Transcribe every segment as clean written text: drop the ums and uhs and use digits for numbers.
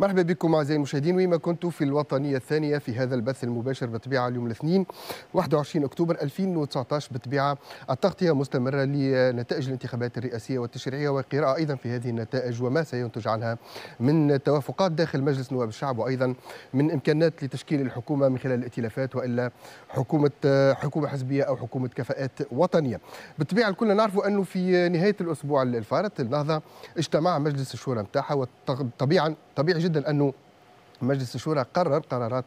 مرحبا بكم أعزائي المشاهدين وما كنتم في الوطنية الثانية في هذا البث المباشر بطبيعة اليوم الاثنين 21 أكتوبر 2019 بطبيعة التغطية مستمرة لنتائج الانتخابات الرئاسية والتشريعية والقراءة أيضا في هذه النتائج وما سينتج عنها من توافقات داخل مجلس نواب الشعب وأيضا من إمكانات لتشكيل الحكومة من خلال الائتلافات وإلا حكومة حزبية أو حكومة كفاءات وطنية. بالطبيعة الكل نعرفوا أنه في نهاية الأسبوع الفارط النهضة اجتمع مجلس الشورى نتاعها طبيعي جدا أنه مجلس الشورى قرر قرارات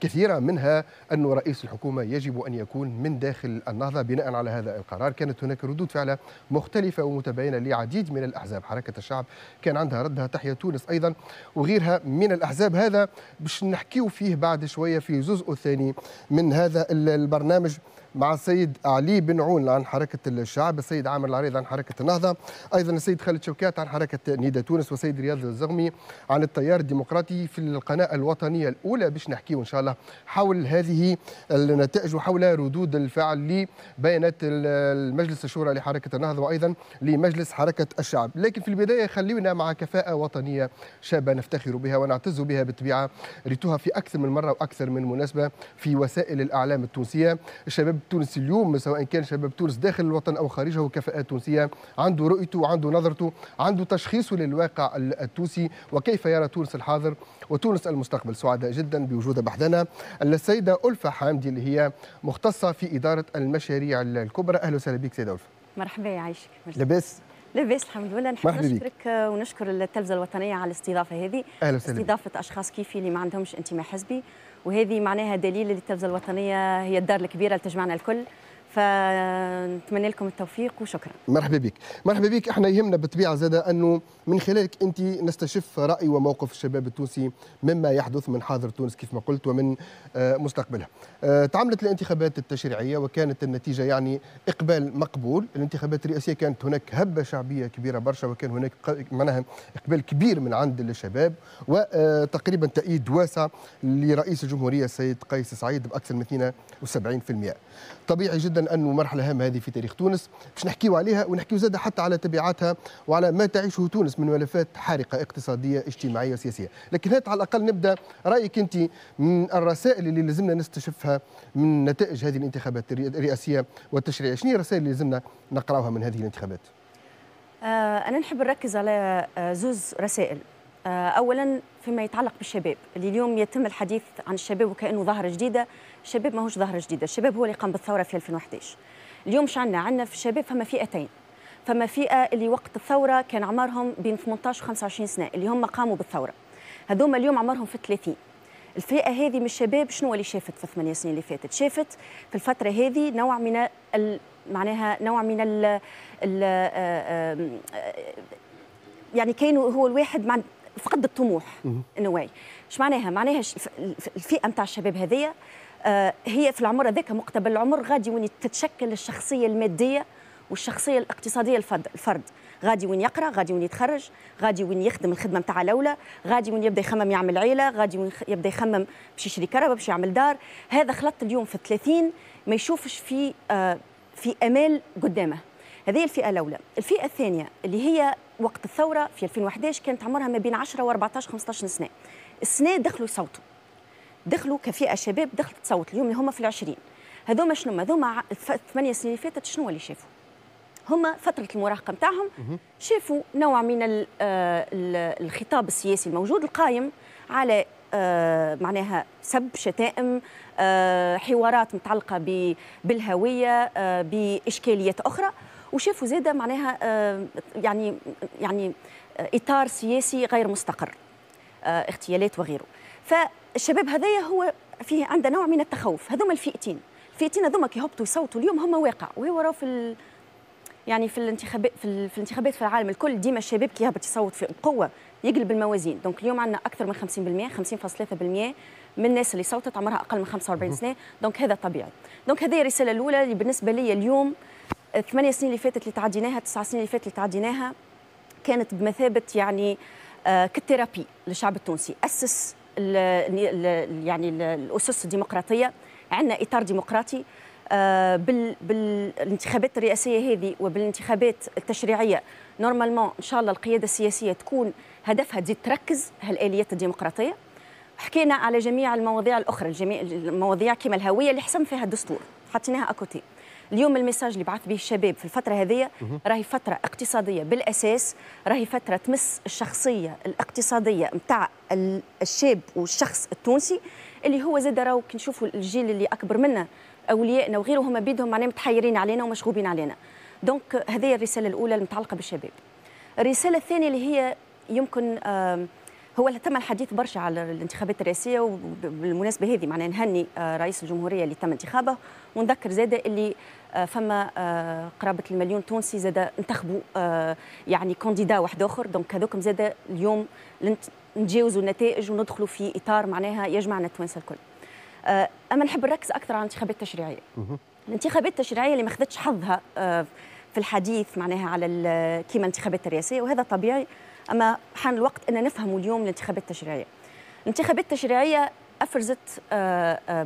كثيرة منها أن رئيس الحكومة يجب أن يكون من داخل النهضة. بناء على هذا القرار كانت هناك ردود فعل مختلفة ومتباينة لعديد من الأحزاب. حركة الشعب كان عندها ردها، تحيا تونس أيضا وغيرها من الأحزاب. هذا باش نحكيو فيه بعد شوية في الجزء الثاني من هذا البرنامج مع السيد علي بن عون عن حركة الشعب، السيد عامر العريض عن حركة النهضة، أيضا السيد خالد شوكات عن حركة نداء تونس، وسيد رياض الزغمي عن التيار الديمقراطي في القناة الوطنية الأولى، باش نحكيو إن شاء الله حول هذه النتائج وحول ردود الفعل لبيانات المجلس الشورى لحركة النهضة وأيضا لمجلس حركة الشعب. لكن في البداية خلينا مع كفاءة وطنية شابة نفتخر بها ونعتز بها بالطبيعة، ريتوها في أكثر من مرة وأكثر من مناسبة في وسائل الأعلام التونسية. الشباب تونس اليوم سواء كان شباب تونس داخل الوطن أو خارجه كفاءات تونسية، عنده رؤيته وعنده نظرته، عنده تشخيصه للواقع التونسي وكيف يرى تونس الحاضر وتونس المستقبل. سعداء جدا بوجود بحدنا السيدة ألفة الحامدي اللي هي مختصة في إدارة المشاريع الكبرى. أهلا وسهلا بك سيدة ألفة. مرحبا يعيشك. لاباس؟ لاباس الحمد لله. نحب نشكرك ونشكر التلفزة الوطنية على الاستضافة هذه. أهلا وسهلا. استضافة أشخاص كيفي اللي ما عندهمش انتماء حزبي، وهذه معناها دليل اللي التلفزة الوطنية هي الدار الكبيرة اللي تجمعنا الكل، فنتمنى لكم التوفيق وشكرا. مرحبا بك. مرحبا بك. احنا يهمنا بالطبيعه زاده انه من خلالك انت نستشف راي وموقف الشباب التونسي مما يحدث من حاضر تونس كيف ما قلت ومن مستقبلها. تعملت الانتخابات التشريعيه وكانت النتيجه يعني اقبال مقبول. الانتخابات الرئاسيه كانت هناك هبه شعبيه كبيره برشا وكان هناك معناها اقبال كبير من عند الشباب وتقريبا تأييد واسع لرئيس الجمهوريه السيد قيس سعيد باكثر من 72%. طبيعي جدا أنه مرحلة هامة هذه في تاريخ تونس باش نحكيو عليها ونحكيو زادة حتى على تبعاتها وعلى ما تعيشه تونس من ملفات حارقة اقتصادية اجتماعية وسياسية. لكن هات على الأقل نبدأ رأيك أنت من الرسائل اللي لازمنا نستشفها من نتائج هذه الانتخابات الرئاسية والتشريعية. شنو هي الرسائل اللي لازمنا نقراوها من هذه الانتخابات؟ أنا نحب نركز على زوز رسائل. أولا فيما يتعلق بالشباب اللي اليوم يتم الحديث عن الشباب وكأنه ظاهرة جديدة. الشباب ماهوش ظاهرة جديدة، الشباب هو اللي قام بالثورة في 2011. اليوم عندنا في الشباب فما فئتين، فما فئة اللي وقت الثورة كان عمرهم بين 18 و 25 سنة اللي هم قاموا بالثورة، هذوما اليوم عمرهم في 30. الفئة هذه من الشباب شنو اللي شافت في 8 سنين اللي فاتت؟ شافت في الفترة هذه نوع من معناها نوع من يعني كاين هو الواحد مع فقد الطموح نواي. اش معناها؟ معناها الفئه نتاع الشباب هذيا هي في العمر هذاك مقتبل العمر غادي وين تتشكل الشخصيه الماديه والشخصيه الاقتصاديه الفرد، غادي وين يقرا، غادي وين يتخرج، غادي وين يخدم الخدمه نتاع الاولى، غادي وين يبدا يخمم يعمل عيله، غادي وين يبدا يخمم باش يشري كهرباء باش يعمل دار. هذا خلط اليوم في 30 ما يشوفش في امال قدامه. هذه الفئه الاولى. الفئه الثانيه اللي هي وقت الثوره في 2011 كانت عمرها ما بين 10 و 14 15 سنه، السنه دخلوا يصوتوا، دخلوا كفئه شباب دخلت تصوت. اليوم اللي هما في ال20 هذوما شنو هذوما 8 سنين اللي فاتت شنو اللي شافوا؟ هما فتره المراهقه نتاعهم شافوا نوع من الخطاب السياسي الموجود القائم على معناها سب، شتائم، حوارات متعلقه بالهويه، باشكاليات اخرى، وشافوا زاده معناها يعني اطار سياسي غير مستقر، اغتيالات وغيره. فالشباب هذايا هو فيه عنده نوع من التخوف. هذوما الفئتين، الفئتين هذوما كي هبطوا يصوتوا اليوم هما واقع، وهو راهو في يعني في الانتخابات في العالم الكل ديما الشباب كي يهبط يصوت بقوه يقلب الموازين. دونك اليوم عندنا اكثر من 50%، 50.3% من الناس اللي صوتت عمرها اقل من 45 سنه، دونك هذا طبيعي. دونك هذه الرساله الاولى اللي بالنسبه لي اليوم 8 سنين اللي فاتت اللي تعديناها، 9 سنين اللي فاتت اللي تعديناها كانت بمثابه يعني كالثيرابي للشعب التونسي. اسس يعني الاسس الديمقراطيه، عندنا اطار ديمقراطي، بالانتخابات الرئاسيه هذه وبالانتخابات التشريعيه نورمالمون ان شاء الله القياده السياسيه تكون هدفها تزيد تركز هالاليات الديمقراطيه. حكينا على جميع المواضيع الاخرى، جميع المواضيع كما الهويه اللي حسم فيها الدستور حطيناها اكوتي. اليوم الميساج اللي بعث به الشباب في الفتره هذه راهي فتره اقتصاديه بالاساس، راهي فتره تمس الشخصيه الاقتصاديه نتاع الشاب والشخص التونسي اللي هو زاد راهو كي نشوفوا الجيل اللي اكبر منا اوليائنا وغيرهم بيدهم معناها متحيرين علينا ومشغوبين علينا. دونك هذه الرساله الاولى المتعلقه بالشباب. الرساله الثانيه اللي هي يمكن هو تم الحديث برشا على الانتخابات الرئاسيه، وبالمناسبه هذه معناها نهني رئيس الجمهوريه اللي تم انتخابه، ونذكر زاده اللي فما قرابه المليون تونسي زاده انتخبوا يعني كونديدا واحد اخر. دونك هذوكم زاده اليوم نتجاوزوا النتائج وندخلوا في اطار معناها يجمعنا التوانسه الكل. اما نحب نركز اكثر على الانتخابات التشريعيه. الانتخابات التشريعيه اللي ما خذتش حظها في الحديث معناها على كيما الانتخابات الرئاسيه، وهذا طبيعي، اما حان الوقت ان نفهموا اليوم الانتخابات التشريعيه. الانتخابات التشريعيه افرزت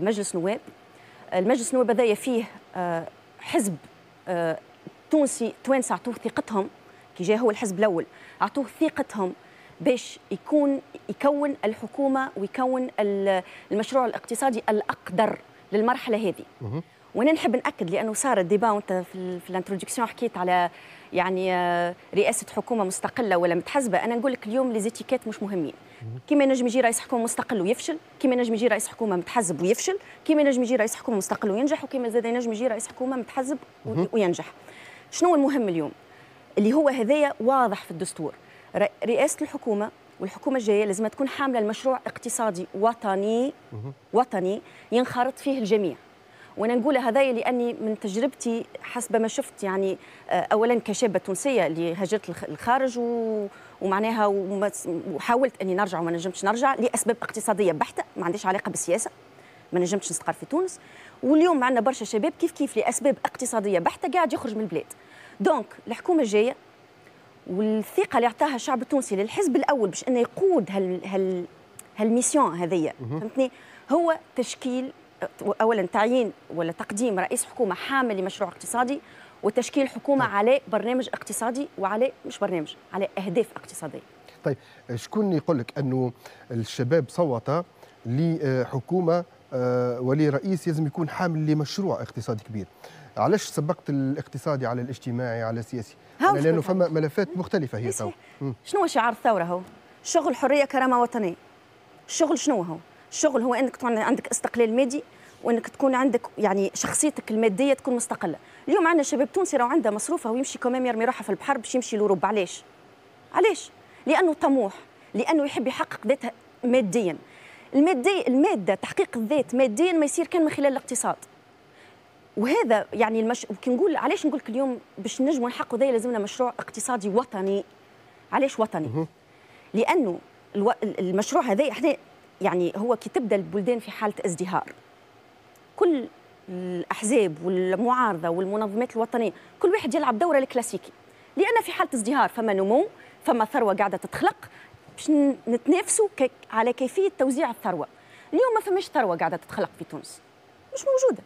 مجلس نواب، المجلس النواب هذايا فيه حزب تونسي توانسه عطوه ثقتهم كي جاء هو الحزب الاول، عطوه ثقتهم باش يكون الحكومه ويكون المشروع الاقتصادي الاقدر للمرحله هذه. وانا نحب ناكد لانه صار الديبا وانت في الانترودكسيون حكيت على يعني رئاسه حكومه مستقله ولا متحزبه، انا نقول لك اليوم ليزيتيكات مش مهمين. كيما ينجم يجي رئيس حكومه مستقل ويفشل، كيما ينجم يجي رئيس حكومه متحزب ويفشل، كيما ينجم يجي رئيس حكومه مستقل وينجح، وكيما زاد ينجم يجي رئيس حكومه متحزب وينجح. شنو المهم اليوم اللي هو هذايا واضح في الدستور؟ رئاسه الحكومه والحكومه الجايه لازم تكون حامله المشروع اقتصادي وطني ينخرط فيه الجميع. وانا نقول هذايا لاني من تجربتي حسب ما شفت، يعني اولا كشابه تونسيه اللي هاجرت الخارج ومعناها وحاولت اني نرجع وما نجمتش نرجع لاسباب اقتصاديه بحته ما عنديش علاقه بالسياسه، ما نجمتش نستقر في تونس. واليوم عندنا برشا شباب كيف كيف لاسباب اقتصاديه بحته قاعد يخرج من البلاد. دونك الحكومه الجايه والثقه اللي اعطاها الشعب التونسي للحزب الاول باش انه يقود هالميسيون هذيا، فهمتني، هو تشكيل اولا تعيين ولا تقديم رئيس حكومه حامل لمشروع اقتصادي، وتشكيل حكومه طيب. على برنامج اقتصادي وعلى مش برنامج، على اهداف اقتصاديه. طيب شكون يقول لك انه الشباب صوت لحكومه ولرئيس لازم يكون حامل لمشروع اقتصادي كبير؟ علاش سبقت الاقتصادي على الاجتماعي على السياسي؟ لانه فما ملفات مختلفه هي توا. شنو شعار الثوره؟ هو شغل، حريه، كرامه وطنيه. الشغل شنو هو؟ الشغل هو انك تكون عندك استقلال مادي، وانك تكون عندك يعني شخصيتك الماديه تكون مستقله. اليوم عندنا شباب تونسي راهو عنده مصروفه ويمشي كمان يرمي روحه في البحر باش يمشي لأوروبا. علاش؟ علاش؟ لانه طموح، لانه يحب يحقق ذاته ماديا. الماده تحقيق الذات ماديا ما يصير كان من خلال الاقتصاد. وهذا يعني كي نقول علاش نقول لك اليوم باش نجموا نحققوا ذا لازمنا مشروع اقتصادي وطني. علاش وطني؟ لانه المشروع هذا احنا يعني هو كي تبدا البلدان في حاله ازدهار، كل الاحزاب والمعارضه والمنظمات الوطنيه كل واحد يلعب دوره الكلاسيكي، لان في حاله ازدهار فما نمو، فما ثروه قاعده تتخلق باش نتنافسوا على كيفيه توزيع الثروه. اليوم ما فماش ثروه قاعده تتخلق في تونس، مش موجوده.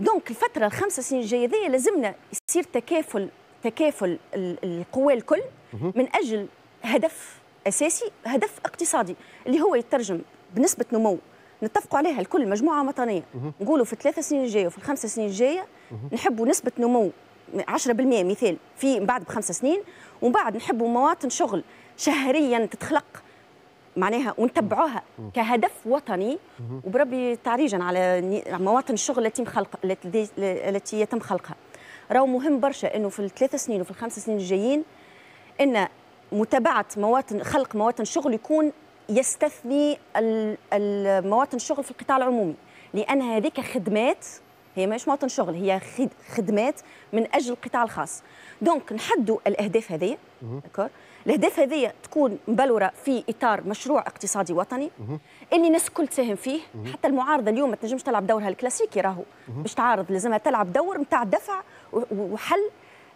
دونك الفتره ال5 سنين الجايه ذي لازمنا يصير تكافل القوى الكل من اجل هدف اساسي، هدف اقتصادي اللي هو يترجم بنسبه نمو نتفقوا عليها الكل مجموعه وطنيه. نقولوا في ال3 سنين الجايه وفي ال5 سنين الجايه نحبوا نسبه نمو 10% مثال في من بعد ب5 سنين، ومن بعد نحبوا مواطن شغل شهريا تتخلق معناها ونتبعوها كهدف وطني، وبربي تعريجا على مواطن الشغل التي يتم خلقها. راهو مهم برشا انه في ال3 سنين وفي ال5 سنين الجايين ان متابعه خلق مواطن شغل يكون يستثني المواطن الشغل في القطاع العمومي، لان هذيك خدمات، هي ماهيش مواطن شغل، هي خدمات من اجل القطاع الخاص. دونك نحدوا الاهداف هذه، الاهداف هذه تكون مبلوره في اطار مشروع اقتصادي وطني اللي الناس الكل تساهم فيه. حتى المعارضه اليوم ما تنجمش تلعب دورها الكلاسيكي، راهو باش تعارض لازمها تلعب دور نتاع دفع وحل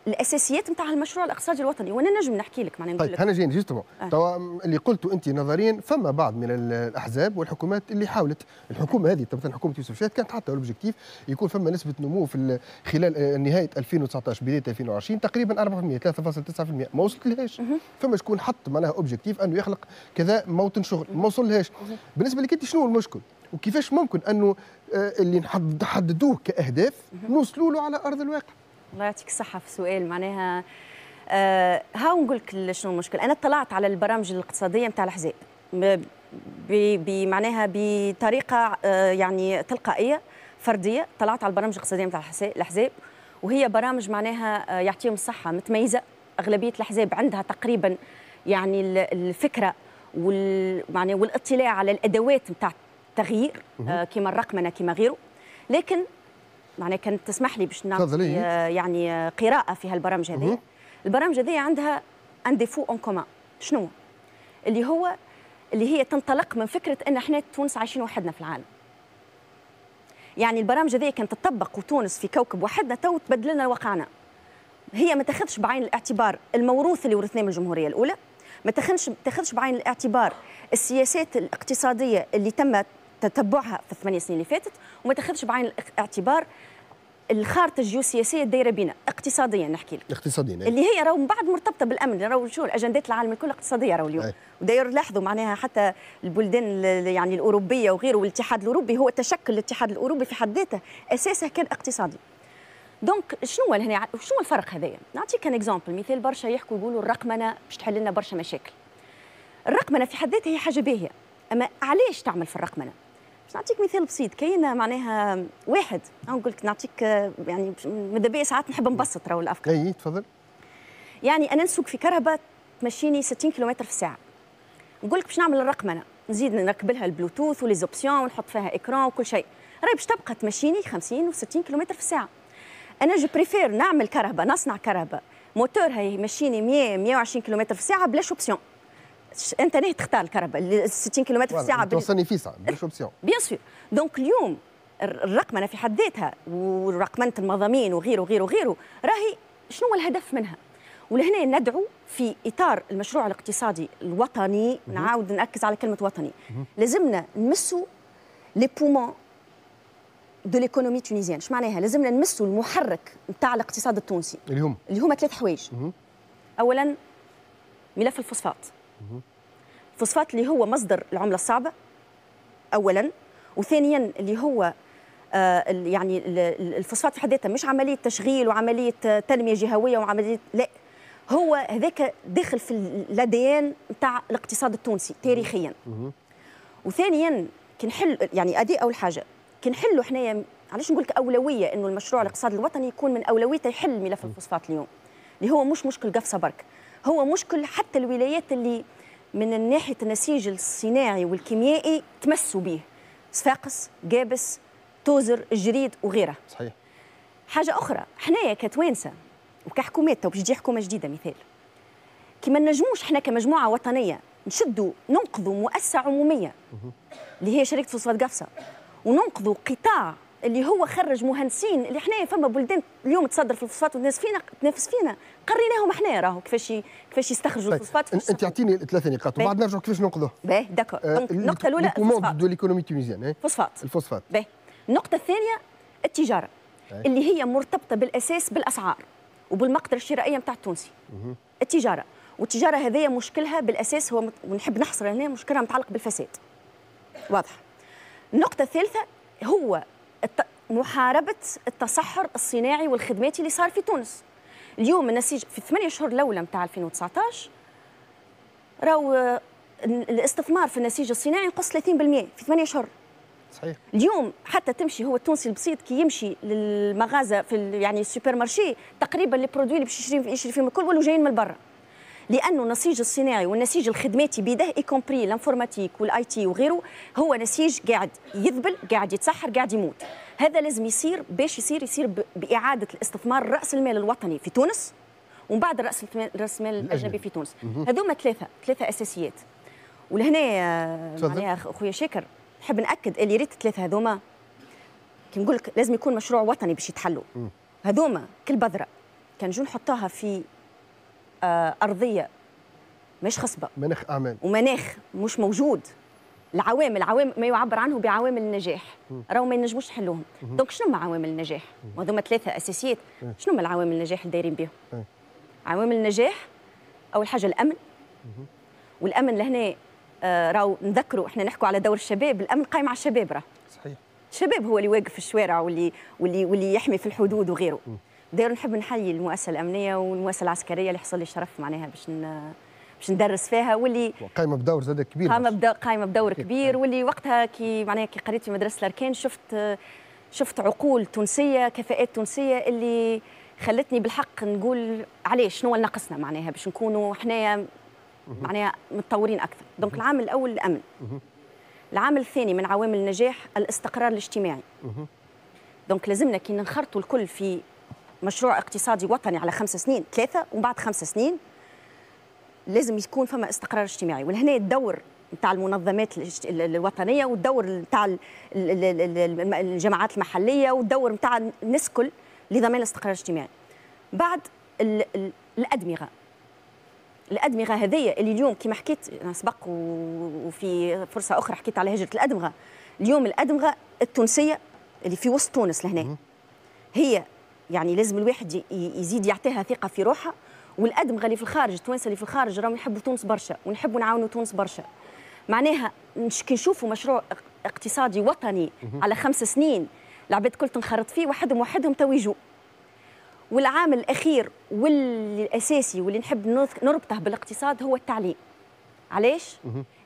الاساسيات نتاع المشروع الاقتصادي الوطني، وانا نجم نحكي لك معناها. طيب انا جاي جوستمون توا اللي قلته انت نظريا، فما بعض من الاحزاب والحكومات اللي حاولت، الحكومه هذه مثلا حكومه يوسف شاد كانت حتى الاوبجيكتيف يكون فما نسبه نمو في خلال نهايه 2019 بدايه 2020 تقريبا 4%، 3.9%، ما وصلتلهاش. فما شكون حط معناها اوبجيكتيف انه يخلق كذا موطن شغل، ما وصلهاش. بالنسبه لك انت شنو المشكل؟ وكيفاش ممكن انه اللي نحددوه كاهداف نوصلوا له على ارض الواقع؟ الله يعطيك الصحة في سؤال معناها هاو نقول لك شنو المشكل. أنا اطلعت على البرامج الاقتصادية نتاع الأحزاب بمعناها بطريقة يعني تلقائية فردية، طلعت على البرامج الاقتصادية نتاع الأحزاب، وهي برامج معناها يعطيهم الصحة متميزة. أغلبية الأحزاب عندها تقريبا يعني الفكرة والاطلاع على الأدوات نتاع التغيير كما الرقمنة كما غيره، لكن معناها كانت تسمح لي باش نعطي يعني قراءة في هالبرامج هذه. البرامج هذه عندها ان ديفو اون كومان، شنو اللي هي تنطلق من فكرة أن احنا تونس عايشين وحدنا في العالم. يعني البرامج هذه كانت تطبق وتونس في كوكب وحدنا، تو تبدل لنا واقعنا. هي ما تاخذش بعين الاعتبار الموروث اللي ورثناه من الجمهورية الأولى، ما تاخذش بعين الاعتبار السياسات الاقتصادية اللي تم تتبعها في ال8 سنين اللي فاتت، وما تاخذش بعين الاعتبار الخارطه الجيوسياسيه الدايره بينا اقتصاديا. نحكي لك اقتصاديا اللي هي راهو من بعد مرتبطه بالامن، راهو شو الاجندات العالم الكل اقتصاديه راهو اليوم، وداير لاحظوا معناها حتى البلدان يعني الاوروبيه وغيره، والاتحاد الاوروبي هو تشكل الاتحاد الاوروبي في حد ذاته اساسه كان اقتصادي. دونك شنو هنا شنو الفرق هذايا؟ نعطيك كان اكزامبل مثال. برشا يحكوا يقولوا الرقمنه باش تحل لنا برشا مشاكل. الرقمنه في حد ذاتها هي حاجه باهيه، اما علاش تعمل في الرقمنه؟ باش نعطيك مثال بسيط. كاينه معناها واحد نقول لك نعطيك يعني ماذا بيا ساعات نحب نبسط راهو الافكار. اي تفضل. يعني انا نسوق في كرهبه تمشيني 60 كيلومتر في الساعه، نقول لك باش نعمل الرقمنه نزيد نركب لها البلوتوث وليزوبسيون ونحط فيها اكران وكل شيء، راهي باش تبقى تمشيني 50 و60 كيلومتر في الساعه. انا جو بريفير نعمل كرهبه، نصنع كرهبه موتورها يمشيني 100 120 كيلومتر في الساعه بلا شوبسيون. انت ليه تختار الكهرباء ال 60 كيلومتر في الساعه توصلني في ساعه باش اوبسيون بيان سور. دونك اليوم الرقمنه في حد ذاتها ورقمنه المضامين وغيره وغيره وغيره، راهي شنو الهدف منها؟ ولهنا ندعو في اطار المشروع الاقتصادي الوطني، نعاود نركز على كلمه وطني، لازمنا نمسوا لي بومون دو ليكونومي تونيزيان. اش معناها؟ لازمنا نمسوا المحرك نتاع الاقتصاد التونسي اللي هما 3 حوايج. اولا ملف الفوسفات، الفوسفات اللي هو مصدر العمله الصعبه اولا، وثانيا اللي هو يعني الفوسفات في حد ذاتها مش عمليه تشغيل وعمليه تنميه جهويه وعمليه، لا هو هذاك داخل في الاديان نتاع الاقتصاد التونسي تاريخيا. وثانيا كي نحل يعني ادي اول حاجه كي نحلوا حنايا، علاش نقول لك اولويه انه المشروع الاقتصادي الوطني يكون من اولويته يحل ملف الفوسفات اليوم، اللي هو مش مشكل قفصه برك، هو مشكل حتى الولايات اللي من ناحية النسيج الصناعي والكيميائي تمسوا به، صفاقس، جابس، توزر، الجريد وغيره. صحيح. حاجة أخرى، حنايا كتوانسة وكحكومات، تو باش تجي حكومة جديدة مثال، كي ما نجموش حنا كمجموعة وطنية نشدوا ننقذوا مؤسسة عمومية اللي هي شركة فوسفات قفصة، وننقذوا قطاع اللي هو خرج مهندسين اللي حنايا فما بلدان اليوم تصدر في الفوسفات والناس فينا تنافس فينا، قريناهم حنايا راهو كيفاش يستخرجوا الفوسفات. انت اعطيني 3 نقاط وبعد نرجعوا كيفاش ننقذوه. باهي داكور. النقطة الأولى الفوسفات دو ليكونومي تونيزيان، فوسفات الفوسفات. باهي. النقطة الثانية التجارة اللي هي مرتبطة بالأساس بالأسعار وبالمقدرة الشرائية نتاع التونسي. التجارة، والتجارة هذايا مشكلها بالأساس هو، ونحب نحصر هنا، مشكلها متعلق بالفساد. واضح. النقطة الثالثة هو محاربة التصحر الصناعي والخدماتي اللي صار في تونس. اليوم النسيج في 8 أشهر الأولى نتاع 2019 راهو الاستثمار في النسيج الصناعي نقص 30% في 8 أشهر. صحيح. اليوم حتى تمشي هو التونسي البسيط كي يمشي للمغازة في يعني السوبر مارشي، تقريبا لي برودوي اللي باش يشري فيهم الكل ولو جايين من برا، لأنه النسيج الصناعي والنسيج الخدماتي بيده إيكومبري لانفورماتيك والاي تي وغيره، هو نسيج قاعد يذبل، قاعد يتسحر، قاعد يموت. هذا لازم يصير باش يصير بإعادة الاستثمار رأس المال الوطني في تونس، ومن بعد رأس المال الأجنبي في تونس. هذوما ثلاثة أساسيات. ولهنا معناها أخويا شاكر نحب نأكد اللي ريت الثلاثة هذوما كي نقول لك لازم يكون مشروع وطني باش يتحلوا. هذوما كالبذرة، كنجيو نحطوها في أرضية مش خصبة، مناخ أعمال ومناخ مش موجود، العوامل ما يعبر عنه بعوامل النجاح راهو ما ينجموش تحلوهم. دونك شنو هما عوامل النجاح؟ وهذوما ثلاثة أساسيات. شنو هما العوامل النجاح اللي دايرين بهم؟ عوامل النجاح أول حاجة الأمن، والأمن لهنا راهو نذكروا احنا نحكوا على دور الشباب، الأمن قايم على الشباب راه. صحيح. الشباب هو اللي واقف في الشوارع واللي يحمي في الحدود وغيره. داير نحب نحيي المؤسسة الأمنية والمؤسسة العسكرية اللي حصل لي الشرف معناها باش ندرس فيها، واللي قايمه بدور زاد كبير، قايمه بدور كبير، واللي وقتها كي قريت في مدرسه الاركان شفت عقول تونسيه، كفاءات تونسيه اللي خلتني بالحق نقول علاش شنو ناقصنا معناها باش نكونوا حنايا معناها متطورين اكثر. دونك العامل الاول الامن. العامل الثاني من عوامل النجاح الاستقرار الاجتماعي. دونك لازمنا كي نخرطوا الكل في مشروع اقتصادي وطني على 5 سنين، 3 ومن بعد 5 سنين لازم يكون فما استقرار اجتماعي، ولهنا الدور نتاع المنظمات الوطنيه والدور نتاع الجماعات المحليه والدور نتاع الناس كل لضمان الاستقرار الاجتماعي. بعد الادمغه هذيا اللي اليوم كما حكيت انا سبق وفي فرصه اخرى حكيت على هجره الادمغه، اليوم الادمغه التونسيه اللي في وسط تونس لهنا هي يعني لازم الواحد يزيد يعطيها ثقه في روحها، والأدمغة اللي في الخارج، التوانسة اللي في الخارج راهم يحبوا تونس برشا ونحبوا نعاونوا تونس برشا. معناها كي نشوفوا مشروع اقتصادي وطني على 5 سنين العباد الكل تنخرط فيه وحدهم تو يجوا. والعامل الأخير والأساسي واللي نحب نربطه بالاقتصاد هو التعليم. علاش؟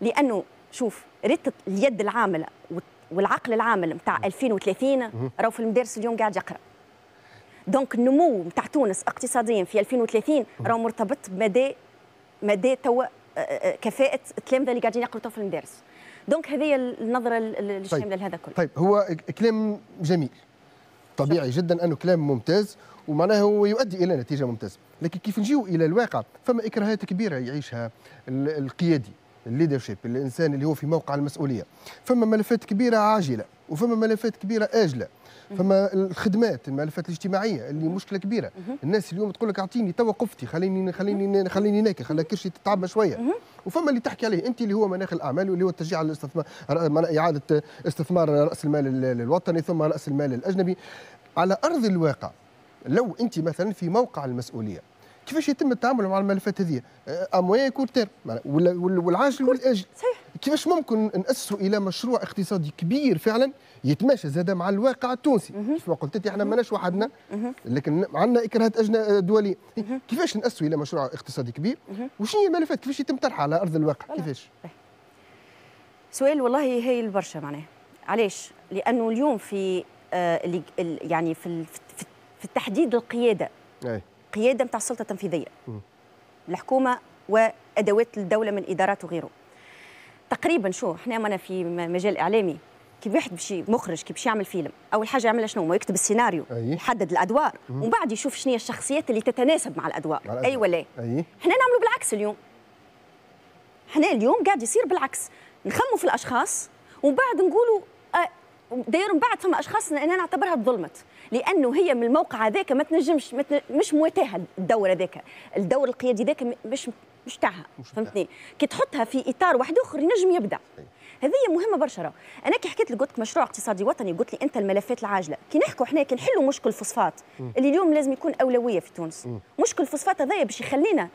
لأنه شوف ريت اليد العاملة والعقل العامل نتاع 2030 راهو في المدارس اليوم قاعد يقرأ. دونك النمو نتاع تونس اقتصاديا في 2030 راهو مرتبط بمدى توا كفاءة التلامذة اللي قاعدين يقروا في المدارس. دونك هذه النظرة الشاملة لهذا كله. طيب هو كلام جميل طبيعي جدا، أنه كلام ممتاز ومعناه هو يؤدي إلى نتيجة ممتازة، لكن كيف نجيو إلى الواقع فما إكراهات كبيرة يعيشها القيادي، الليدرشيب، الإنسان اللي هو في موقع المسؤولية. فما ملفات كبيرة عاجلة وفما ملفات كبيرة آجلة. فما الخدمات، الملفات الاجتماعيه اللي مشكله كبيره، الناس اليوم تقول لك اعطيني تو وقفتي، خليني ناكل، خلي كرشي تتعب شويه. وفما اللي تحكي عليه انت اللي هو مناخ الاعمال، واللي هو التشجيع على الاستثمار، اعاده استثمار راس المال الوطني ثم راس المال الاجنبي. على ارض الواقع لو انت مثلا في موقع المسؤوليه كيفاش يتم التعامل مع الملفات هذه؟ امويا كورتير والعاجل والاجل. صحيح. كيفاش ممكن نأسسوا الى مشروع اقتصادي كبير فعلا يتماشى زاد مع الواقع التونسي؟ كيف ما قلت انت احنا ماناش وحدنا، لكن عندنا اكراهات دوليه. كيفاش نأسسوا الى مشروع اقتصادي كبير؟ وشنو هي الملفات كيفاش يتم طرحها على ارض الواقع؟ كيفاش؟ سؤال والله هايل برشا معناها. علاش؟ لانه اليوم في يعني في التحديد القياده. أي. قيادة نتاع السلطة التنفيذية، الحكومة وأدوات الدولة من إدارات وغيره. تقريبا شو احنا مانا في مجال إعلامي، كي واحد باش مخرج كي باش يعمل فيلم، أول حاجة يعملها شنو؟ ما يكتب السيناريو، يحدد الأدوار، ومن بعد يشوف شنو هي الشخصيات اللي تتناسب مع الأدوار. أي ولا أي؟ احنا نعملوا بالعكس اليوم. احنا اليوم قاعد يصير بالعكس، نخموا في الأشخاص ومن بعد نقولوا داير من بعد فما اشخاص انا نعتبرها تظلمت، لانه هي من الموقع هذاك ما تنجمش مش مواتاها الدور هذاك، الدور القيادي ذاك مش تاعها، فهمتني؟ كي تحطها في اطار واحد اخر ينجم يبدع. هذه مهمه برشا. انا كي حكيت لك قلت لك مشروع اقتصادي وطني، قلت لي انت الملفات العاجله، كي نحكوا احنا كي نحلوا مشكل الفوسفات اللي اليوم لازم يكون اولويه في تونس، مشكل الفوسفات هذايا باش يخلينا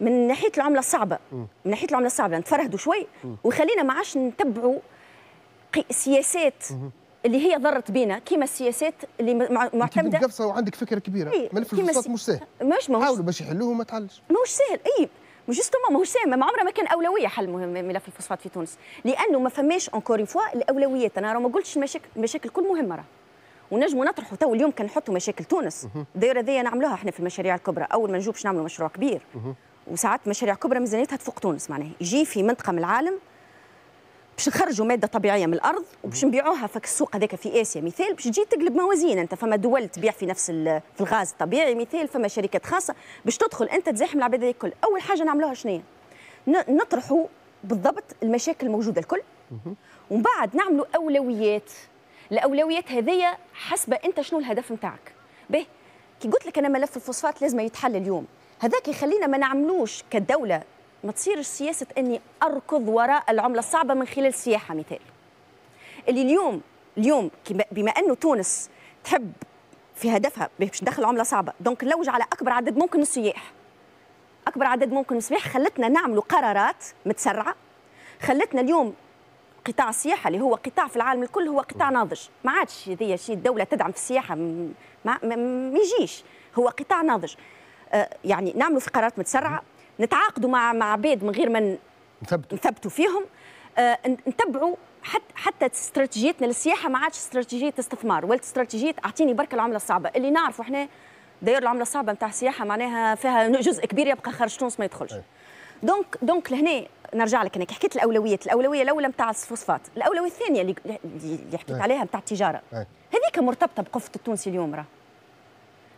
من ناحيه العمله الصعبه، من ناحيه العمله الصعبه نتفرهدوا شوي ويخلينا ما عادش نتبعوا السياسات اللي هي ضرت بينا كيما السياسات اللي معتمده. قفصه وعندك فكره كبيره، ملف الفلوس مش سهل، حاولوا باش يحلوه وما تعلش، ماهوش سهل. اي جوستومون ماهوش سهل، ما عمره ما كان اولويه حل ملف الفوسفات في تونس، لانه ما فماش اونكور اون فوا الاولويات. انا راه ما قلتش المشاكل كل مهمه راه، ونجموا نطرحوا تو اليوم كنحطوا مشاكل تونس، الدايره هذيا نعملوها احنا في المشاريع الكبرى، اول ما نجوا باش نعملوا مشروع كبير، وساعات مشاريع كبرى ميزانيتها تفوق تونس، معناها يجي في منطقه من العالم باش نخرجوا ماده طبيعيه من الارض وباش نبيعوها في السوق هذاك في اسيا مثال، باش تجي تقلب موازين انت، فما دول تبيع في نفس في الغاز الطبيعي مثال، فما شركات خاصه باش تدخل انت تزاحم العباد هذيك الكل. اول حاجه نعملوها شنو؟ نطرحوا بالضبط المشاكل الموجوده الكل، ومن بعد نعملوا اولويات. الاولويات هذيا حسب انت شنو الهدف نتاعك. به كي قلت لك انا ملف الفوسفات لازم يتحل اليوم، هذاك يخلينا ما نعملوش كدوله، ما تصيرش سياسه اني اركض وراء العمله الصعبه من خلال السياحه مثال. اللي اليوم بما انه تونس تحب في هدفها باش تدخل عمله صعبه، دونك نلوج على اكبر عدد ممكن من السياح. اكبر عدد ممكن من السياح خلتنا نعملوا قرارات متسرعه، خلتنا اليوم قطاع السياحه اللي هو قطاع في العالم الكل هو قطاع ناضج، ما عادش هذه شيء الدوله تدعم في السياحه ما يجيش، هو قطاع ناضج. يعني نعملوا في قرارات متسرعه، نتعاقدوا مع عباد من غير ما نثبتوا فيهم، نتبعوا حتى استراتيجيتنا للسياحه ما عادش استراتيجيه استثمار، ولات استراتيجيه اعطيني برك العمله الصعبه، اللي نعرفوا احنا داير العمله الصعبه نتاع السياحه معناها فيها جزء كبير يبقى خارج تونس ما يدخلش. دونك لهنا نرجع لك انا كي حكيت الاولويات، الاولويه الاولى نتاع الفوسفات، الاولويه الثانيه اللي حكيت عليها نتاع التجاره، هذيك مرتبطه بقفه التونسي اليوم. راه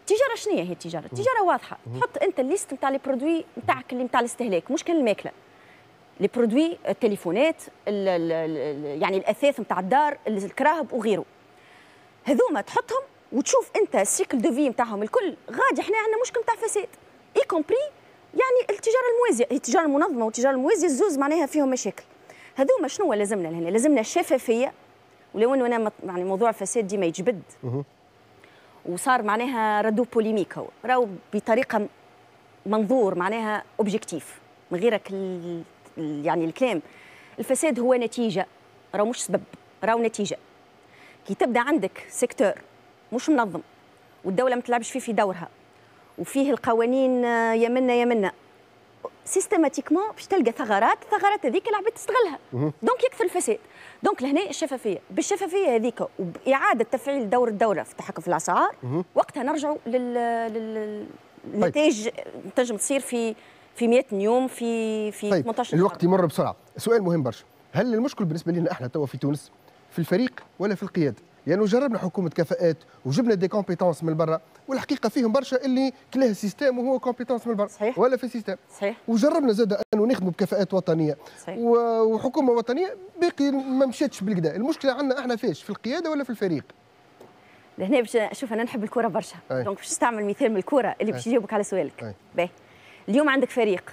التجاره شنو هي التجاره؟ التجاره واضحه، تحط انت الليست نتاع لي برودوي نتاعك اللي نتاع الاستهلاك، مش كان الماكله، لي برودوي التليفونات، يعني الاثاث نتاع الدار، الكراهب وغيره، هذوما تحطهم وتشوف انت السيكل دو في نتاعهم الكل. غادي احنا عندنا مشكل نتاع فساد، اي كومبري يعني التجاره الموازيه، التجاره المنظمه والتجاره الموازيه الزوز معناها فيهم مشاكل. هذوما شنو لازمنا لهنا؟ لازمنا شفافيه، ولو انه انا يعني موضوع الفساد ديما يجبد وصار معناها ردو بوليميك، هو راهو بطريقه منظور معناها اوبجيكتيف من غيرك يعني الكلام. الفساد هو نتيجه، راهو مش سبب، راهو نتيجه. كي تبدا عندك سيكتور مش منظم والدوله ما تلعبش فيه في دورها وفيه القوانين يمنا سيستماتيكمون، باش تلقى ثغرات هذيك العباد تستغلها، دونك يكثر الفساد. دونك لهنا الشفافيه، بالشفافيه هذيك وباعاده تفعيل دور الدوله في التحكم في الاسعار، وقتها نرجعوا للنتائج تنجم تصير في 100 يوم في 18 شهر. الوقت يمر بسرعه. سؤال مهم برشا، هل المشكل بالنسبه لنا احنا توا في تونس في الفريق ولا في القياده؟ لانه يعني جربنا حكومه كفاءات وجبنا دي كومبيتونس من برا، والحقيقه فيهم برشا اللي كلها سيستم وهو كومبيتونس من برا ولا في سيستم. صحيح. وجربنا زاد انه نخدموا بكفاءات وطنيه. صحيح. وحكومه وطنيه باقي ما مشاتش بالكدا. المشكله عندنا احنا فاش، في القياده ولا في الفريق؟ لهنا باش شوف، انا نحب الكره برشا، دونك باش نستعمل مثال من الكره اللي باش يجاوبك على سؤالك. باهي، اليوم عندك فريق،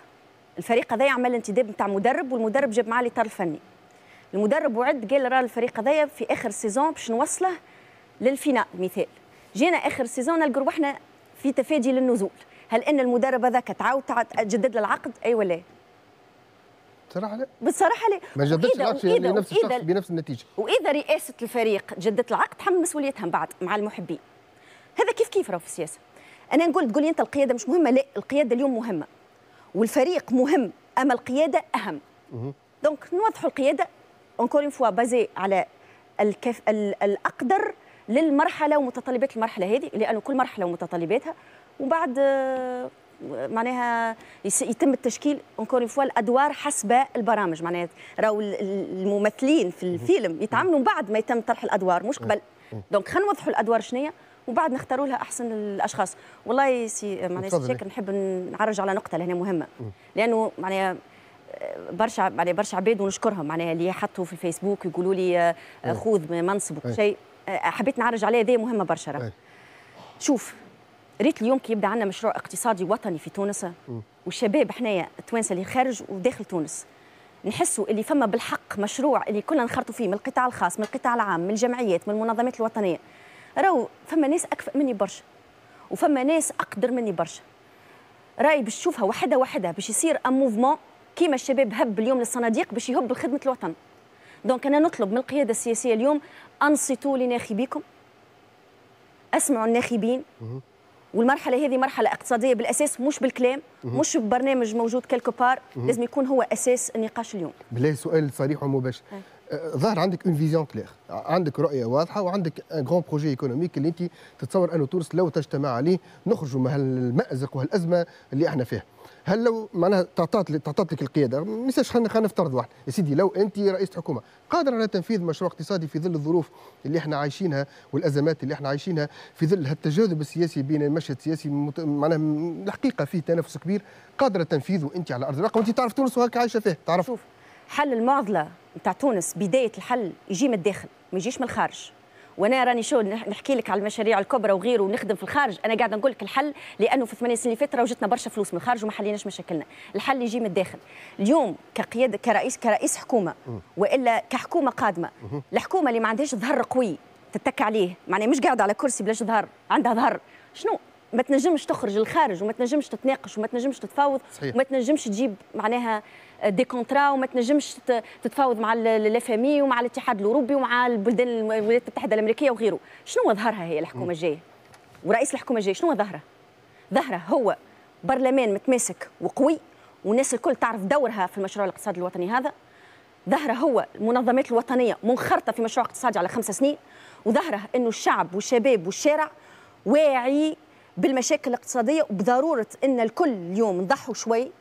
الفريق هذا عمل انتداب نتاع مدرب، والمدرب جاب معاه الاطار الفني. المدرب وعد قال راه الفريق هذايا في اخر سيزون باش نوصله للفينال مثال. جينا اخر سيزون نلقوا روحنا في تفادي للنزول، هل ان المدرب هذاك تعاود جدد له العقد اي ولا؟ بصراحه لا، بصراحه لا، ما جددش العقد لنفس الشخص بنفس النتيجه. واذا رئاسه الفريق جددت العقد تحمل مسؤوليتها بعد مع المحبين. هذا كيف راهو في السياسه. انا نقول تقول لي انت القياده مش مهمه، لا القياده اليوم مهمه والفريق مهم، اما القياده اهم. دونك نوضحوا القياده أونكور اون فوا بازي على الأقدر للمرحلة ومتطلبات المرحلة هذه، لأنه كل مرحلة ومتطلباتها، وبعد معناها يتم التشكيل أونكور اون فوا الأدوار حسب البرامج. معناها راهو الممثلين في الفيلم يتعاملوا بعد ما يتم طرح الأدوار مش قبل. دونك خلينا نوضحوا الأدوار شنية وبعد نختاروا لها أحسن الأشخاص. والله معناها شاكر، نحب نعرج على نقطة لهنا مهمة، لأنه معناها برشا عباد ونشكرهم معناها اللي حطوا في الفيسبوك يقولوا لي خذ منصب وكل شيء، حبيت نعرج عليها هذه مهمه برشا. راه شوف، ريت اليوم كي يبدا عندنا مشروع اقتصادي وطني في تونس، والشباب حنايا التوانسه اللي خارج وداخل تونس نحسوا اللي فما بالحق مشروع اللي كلنا نخرطوا فيه، من القطاع الخاص، من القطاع العام، من الجمعيات، من المنظمات الوطنيه، راهو فما ناس اكفأ مني برشا وفما ناس اقدر مني برشا، راي باش تشوفها وحده وحده باش يصير ان موفمون كيما الشباب هب اليوم للصناديق باش يهب لخدمه الوطن. دونك انا نطلب من القياده السياسيه اليوم انصتوا لناخبيكم، اسمعوا الناخبين، والمرحله هذه مرحله اقتصاديه بالاساس، مش بالكلام، مش ببرنامج موجود كالكوبار، لازم يكون هو اساس النقاش اليوم. بالله سؤال صريح ومباشر، ظهر عندك اون فيزيون كلير، عندك رؤيه واضحه وعندك ان غران بروجي ايكونوميك اللي انت تتصور انه تونس لو تجتمع عليه نخرجوا من هالمأزق وهالازمه اللي احنا فيها. هل لو معناها تعطات لك القياده، ما ننساش خلينا نفترض واحد، يا سيدي لو انت رئيسة حكومه قادره على تنفيذ مشروع اقتصادي في ظل الظروف اللي احنا عايشينها والازمات اللي احنا عايشينها، في ظل هالتجاذب السياسي بين المشهد السياسي معناها الحقيقه فيه تنافس كبير، قادره تنفيذه انت على ارض الواقع وانت تعرف تونس وهاك عايشه فيه تعرف. شوف، حل المعضله نتاع تونس بدايه الحل يجي من الداخل، ما يجيش من الخارج، وانا راني شو نحكي لك على المشاريع الكبرى وغيره ونخدم في الخارج، انا قاعده نقول لك الحل، لانه في 8 سنين اللي فاتت وجتنا برشا فلوس من الخارج وما حليناش مشاكلنا، الحل يجي من الداخل. اليوم كقياده كرئيس حكومه والا كحكومه قادمه، الحكومه اللي ما عندهاش ظهر قوي تتك عليه، معناها مش قاعده على كرسي بلاش ظهر، عندها ظهر، شنو؟ ما تنجمش تخرج للخارج وما تنجمش تتناقش وما تنجمش تتفاوض وما تنجمش تجيب معناها دي كونترا وما تنجمش تتفاوض مع الافامي ومع الاتحاد الاوروبي ومع البلدان الولايات المتحده الامريكيه وغيره. شنو ظهرها هي الحكومه الجايه؟ ورئيس الحكومه الجايه شنو ظهره؟ ظهره هو برلمان متماسك وقوي والناس الكل تعرف دورها في المشروع الاقتصادي الوطني هذا. ظهره هو المنظمات الوطنيه منخرطه في مشروع اقتصادي على 5 سنين، وظهره انه الشعب والشباب والشارع واعي بالمشاكل الاقتصاديه وبضروره ان الكل اليوم نضحوا شوي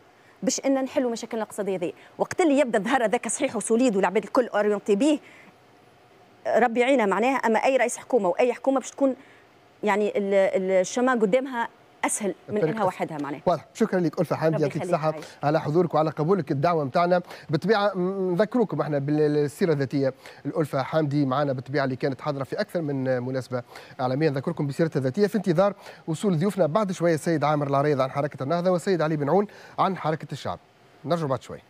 باش ان نحلوا مشاكلنا الاقتصاديه ذي. وقت اللي يبدا ظهر هذاك صحيح وسوليد والعباد الكل اورينتي بيه، ربي يعينها معناها. اما اي رئيس حكومه واي حكومه باش تكون يعني الشمال قدامها اسهل من انها وحدها معناها. واضح. شكرا لك ألفة حامدي، يعطيك الصحة على حضورك وعلى قبولك الدعوة نتاعنا. بالطبيعة نذكروكم احنا بالسيرة الذاتية الألفة حامدي معنا بالطبيعة اللي كانت حاضرة في أكثر من مناسبة إعلامية، نذكركم بسيرتها الذاتية في انتظار وصول ضيوفنا بعد شوية، السيد عامر العريض عن حركة النهضة والسيد علي بن عون عن حركة الشعب. نرجع بعد شوية.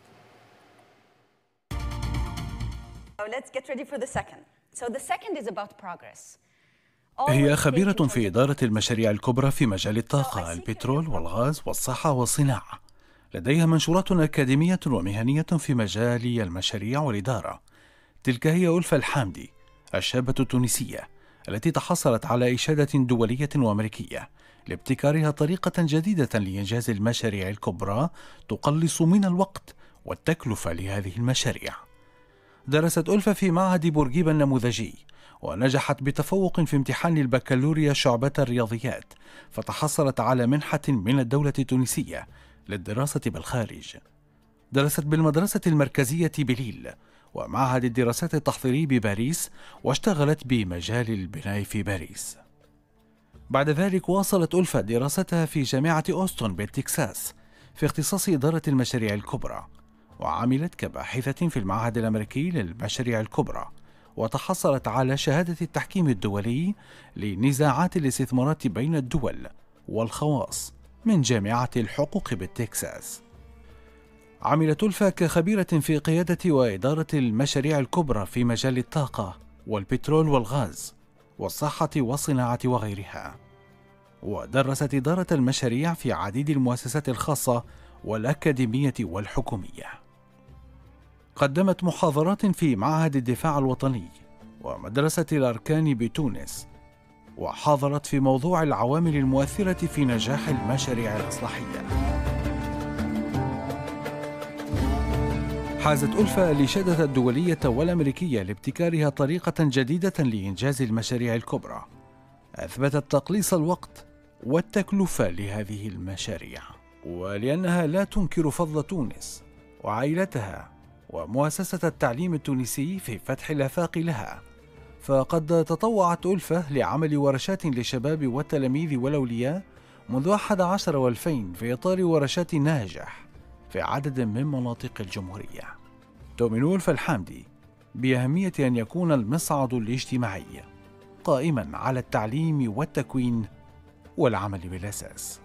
هي خبيرة في إدارة المشاريع الكبرى في مجال الطاقة، البترول والغاز والصحة والصناعة. لديها منشورات أكاديمية ومهنية في مجال المشاريع والإدارة. تلك هي ألفة الحامدي الشابة التونسية التي تحصلت على إشادة دولية وأمريكية لابتكارها طريقة جديدة لإنجاز المشاريع الكبرى تقلص من الوقت والتكلفة لهذه المشاريع. درست ألفة في معهد بورقيبة النموذجي ونجحت بتفوق في امتحان البكالوريا شعبة الرياضيات، فتحصلت على منحة من الدولة التونسية للدراسة بالخارج. درست بالمدرسة المركزية بليل ومعهد الدراسات التحضيري بباريس، واشتغلت بمجال البناء في باريس. بعد ذلك واصلت ألفة دراستها في جامعة أوستون بالتكساس في اختصاص إدارة المشاريع الكبرى، وعملت كباحثة في المعهد الأمريكي للمشاريع الكبرى، وتحصلت على شهادة التحكيم الدولي لنزاعات الاستثمارات بين الدول والخواص من جامعة الحقوق بالتكساس. عملت ألفة كخبيرة في قيادة وإدارة المشاريع الكبرى في مجال الطاقة والبترول والغاز والصحة والصناعة وغيرها، ودرست إدارة المشاريع في عديد المؤسسات الخاصة والأكاديمية والحكومية. قدمت محاضرات في معهد الدفاع الوطني ومدرسة الأركان بتونس، وحاضرت في موضوع العوامل المؤثرة في نجاح المشاريع الإصلاحية. حازت ألفة الإشادة الدولية والأمريكية لابتكارها طريقة جديدة لإنجاز المشاريع الكبرى، أثبتت تقليص الوقت والتكلفة لهذه المشاريع. ولأنها لا تنكر فضل تونس وعائلتها ومؤسسة التعليم التونسي في فتح الآفاق لها، فقد تطوعت ألفة لعمل ورشات للشباب والتلاميذ والأولياء منذ 2011 و2000 في إطار ورشات ناجح في عدد من مناطق الجمهورية. تؤمن ألفة الحامدي بأهمية أن يكون المصعد الاجتماعي قائما على التعليم والتكوين والعمل بالأساس.